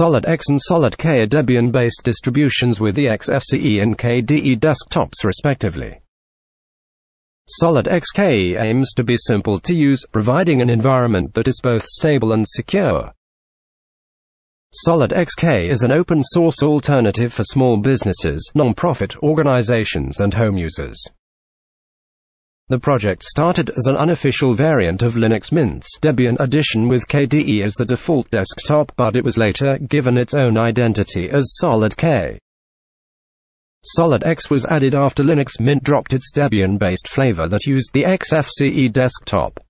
SolidX and SolidK are Debian-based distributions with the XFCE and KDE desktops respectively. SolidXK aims to be simple to use, providing an environment that is both stable and secure. SolidXK is an open-source alternative for small businesses, non-profit organizations and home users. The project started as an unofficial variant of Linux Mint's Debian edition with KDE as the default desktop, but it was later given its own identity as SolidK. SolidX was added after Linux Mint dropped its Debian-based flavor that used the XFCE desktop.